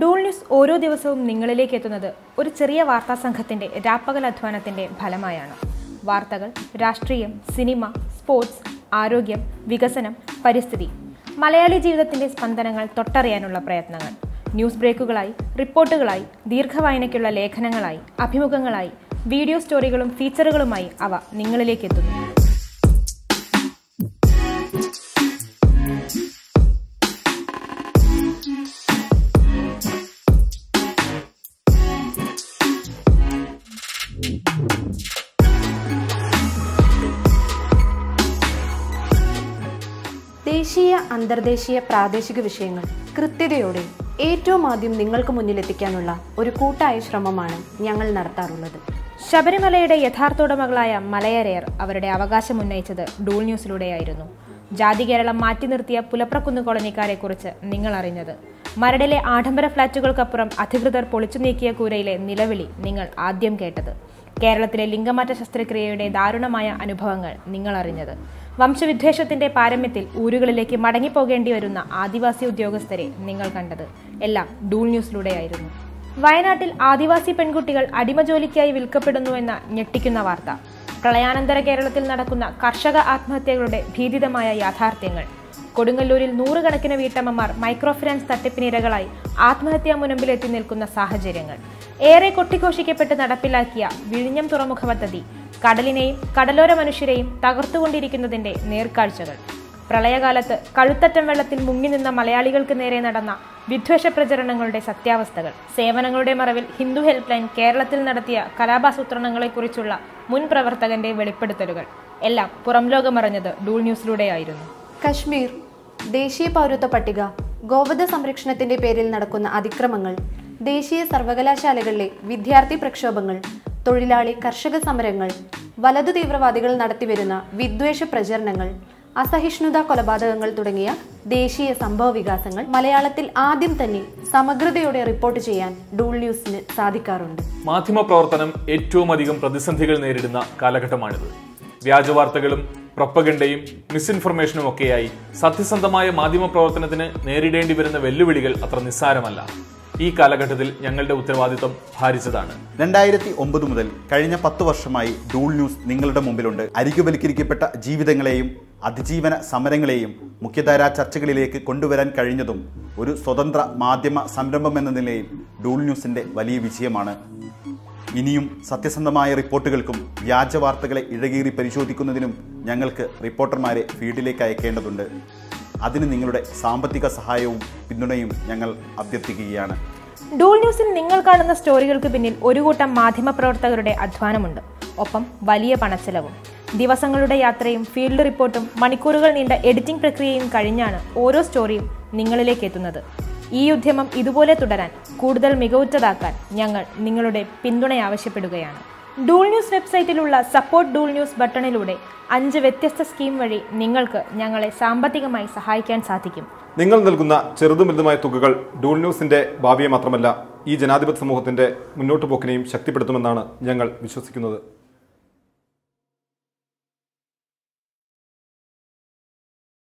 DoolNews ഓരോ ദിവസവും നിങ്ങളിലേക്ക് എത്തുന്നത് ഒരു ചെറിയ വാർത്താ സംഘത്തിന്റെ രാപ്പകൽ അധ്വാനത്തിന്റെ ഫലമായാണ്. വാർത്തകൾ, രാഷ്ട്രീയം, സിനിമ, സ്പോർട്സ്, ആരോഗ്യം, വികസനം, പരിസ്ഥിതി, മലയാളി ജീവിതത്തിന്റെ സ്പന്ദനങ്ങൾ തൊട്ടറിയാനുള്ള പ്രയത്നങ്ങൾ. ന്യൂസ് ബ്രേക്കുകളായി, റിപ്പോർട്ടുകളായി, ദീർഘവായനയ്ക്കുള്ള ലേഖനങ്ങളായി, അഭിമുഖങ്ങളായി, വീഡിയോ സ്റ്റോറികളും ഫീച്ചറുകളുമായി അവ നിങ്ങളിലേക്ക് എത്തുന്നു. ദേശീയ, അന്തർദേശീയ, പ്രാദേശിക വിഷയങ്ങൾ കൃത്യതയോടെ ഏറ്റവും ആദ്യം നിങ്ങൾക്ക് മുന്നിലെത്തിക്കാനുള്ള ഒരു കൂട്ടായ ശ്രമമാണ് ഞങ്ങൾ നടത്താറുള്ളത്. ശബരിമലയുടെ യഥാർത്ഥോടമകളായ മലയരയർ അവരുടെ അവകാശം ഉന്നയിച്ചത് DoolNewsലൂടെയായിരുന്നു. ജാതി കേരളം മാറ്റി നിർത്തിയ പുലപ്രക്കുന്ന് കോളനിക്കാരെ കുറിച്ച് നിങ്ങൾ അറിഞ്ഞത്, മരടിലെ ആഡംബര ഫ്ളാറ്റുകൾക്കപ്പുറം അധികൃതർ പൊളിച്ചു നീക്കിയ കൂരയിലെ നിലവിളി നിങ്ങൾ ആദ്യം കേട്ടത്, കേരളത്തിലെ ലിംഗമാറ്റ ശസ്ത്രക്രിയയുടെ ദാരുണമായ അനുഭവങ്ങൾ നിങ്ങൾ അറിഞ്ഞത്, വംശവിദ്വേഷത്തിന്റെ പാരമ്യത്തിൽ ഊരുകളിലേക്ക് മടങ്ങിപ്പോകേണ്ടി വരുന്ന ആദിവാസി ഉദ്യോഗസ്ഥരെ നിങ്ങൾ കണ്ടത് എല്ലാം DoolNewsലൂടെയായിരുന്നു. വയനാട്ടിൽ ആദിവാസി പെൺകുട്ടികൾ അടിമജോലിക്കായി വിൽക്കപ്പെടുന്നുവെന്ന ഞെട്ടിക്കുന്ന വാർത്ത, പ്രളയാനന്തര കേരളത്തിൽ നടക്കുന്ന കർഷക ആത്മഹത്യകളുടെ ഭീതിതമായ യാഥാർത്ഥ്യങ്ങൾ, കൊടുങ്ങല്ലൂരിൽ നൂറുകണക്കിന് വീട്ടമ്മമാർ മൈക്രോ ഫിനാൻസ് തട്ടിപ്പിനിരകളായി ആത്മഹത്യാ മുനമ്പിലെത്തി നിൽക്കുന്ന സാഹചര്യങ്ങൾ, ഏറെ കൊട്ടിഘോഷിക്കപ്പെട്ട് നടപ്പിലാക്കിയ വിഴിഞ്ഞം തുറമുഖ പദ്ധതി കടലിനെയും കടലോര മനുഷ്യരെയും തകർത്തുകൊണ്ടിരിക്കുന്നതിന്റെ നേർക്കാഴ്ചകൾ, പ്രളയകാലത്ത് കഴുത്തറ്റം വെള്ളത്തിൽ മുങ്ങി നിന്ന മലയാളികൾക്ക് നേരെ നടന്ന വിദ്വേഷ പ്രചരണങ്ങളുടെ സത്യാവസ്ഥകൾ, സേവനങ്ങളുടെ മറവിൽ ഹിന്ദു ഹെൽപ്പ് ലൈൻ കേരളത്തിൽ നടത്തിയ കലാപാസൂത്രണങ്ങളെക്കുറിച്ചുള്ള മുൻ പ്രവർത്തകന്റെ വെളിപ്പെടുത്തലുകൾ എല്ലാം പുറംലോകമറിഞ്ഞത് DoolNewsലൂടെയായിരുന്നു. കശ്മീർ, ദേശീയ പൗരത്വ പട്ടിക, ഗോവധ സംരക്ഷണത്തിന്റെ പേരിൽ നടക്കുന്ന അതിക്രമങ്ങൾ, ദേശീയ സർവകലാശാലകളിലെ വിദ്യാർത്ഥി പ്രക്ഷോഭങ്ങൾ, തൊഴിലാളി കർഷക സമരങ്ങൾ, വലതു തീവ്രവാദികൾ നടത്തിവരുന്ന വിദ്വേഷ പ്രചരണങ്ങൾ, അസഹിഷ്ണുത കൊലപാതകങ്ങൾ തുടങ്ങിയ ദേശീയ സംഭവ വികാസങ്ങൾ മലയാളത്തിൽ ആദ്യം തന്നെ സമഗ്രതയോടെ റിപ്പോർട്ട് ചെയ്യാൻ DoolNewsന് സാധിക്കാറുണ്ട്. മാധ്യമ പ്രവർത്തനം ഏറ്റവും അധികം പ്രതിസന്ധികൾ നേരിടുന്ന കാലഘട്ടമാണിത്. വ്യാജവാർത്തകളും പ്രൊപ്പഗണ്ടയും മിസ്ഇൻഫർമേഷനും ഒക്കെയായി സത്യസന്ധമായ മാധ്യമ പ്രവർത്തനത്തിന് നേരിടേണ്ടി വരുന്ന വെല്ലുവിളികൾ അത്ര നിസ്സാരമല്ല. ഈ കാലഘട്ടത്തിൽ ഞങ്ങളുടെ ഉത്തരവാദിത്വം ഭാരിച്ചതാണ്. 2009 മുതൽ കഴിഞ്ഞ 10 വർഷമായി DoolNews നിങ്ങളുടെ മുമ്പിലുണ്ട്. അരികുവൽക്കരിക്കപ്പെട്ട ജീവിതങ്ങളെയും അതിജീവന സമരങ്ങളെയും മുഖ്യധാരാ ചർച്ചകളിലേക്ക് കൊണ്ടുവരാൻ കഴിഞ്ഞതും ഒരു സ്വതന്ത്ര മാധ്യമ സംരംഭം എന്ന നിലയിൽ DoolNewsന്റെ വലിയ വിജയമാണ്. ഇനിയും സത്യസന്ധമായ റിപ്പോർട്ടുകൾക്കും വ്യാജ വാർത്തകളെ ഇഴകീറി പരിശോധിക്കുന്നതിനും ഞങ്ങൾക്ക് റിപ്പോർട്ടർമാരെ ഫീൽഡിലേക്ക് അയക്കേണ്ടതുണ്ട്. അതിന് നിങ്ങളുടെ സാമ്പത്തിക സഹായവും പിന്തുണയും ഞങ്ങൾ അഭ്യർത്ഥിക്കുകയാണ്. DoolNewsൽ നിങ്ങൾ കാണുന്ന സ്റ്റോറികൾക്ക് പിന്നിൽ ഒരു കൂട്ടം മാധ്യമ പ്രവർത്തകരുടെ അധ്വാനമുണ്ട്, ഒപ്പം വലിയ പണച്ചെലവും. ദിവസങ്ങളുടെ യാത്രയും ഫീൽഡ് റിപ്പോർട്ടും മണിക്കൂറുകൾ നീണ്ട എഡിറ്റിംഗ് പ്രക്രിയയും കഴിഞ്ഞാണ് ഓരോ സ്റ്റോറിയും നിങ്ങളിലേക്ക് എത്തുന്നത്. ഈ ഉദ്യമം ഇതുപോലെ തുടരാൻ, കൂടുതൽ മികവുറ്റതാക്കാൻ ഞങ്ങൾ നിങ്ങളുടെ പിന്തുണ ആവശ്യപ്പെടുകയാണ്. DoolNews വെബ്സൈറ്റിലുള്ള സപ്പോർട്ട് DoolNews ബട്ടണിലൂടെ 5 വ്യത്യസ്ത സ്കീം വഴി നിങ്ങൾക്ക് ഞങ്ങളെ സാമ്പത്തികമായി സഹായിക്കാൻ സാധിക്കും. നിങ്ങൾ നൽകുന്ന ചെറുതുമിതുമായ തുകകൾ DoolNewsന്റെ ഭാവിയെ മാത്രമല്ല, ഈ ജനാധിപത്യ സമൂഹത്തിന്റെ മുന്നോട്ടുപോക്കിനെയും ശക്തിപ്പെടുത്തുമെന്നാണ് ഞങ്ങൾ വിശ്വസിക്കുന്നത്.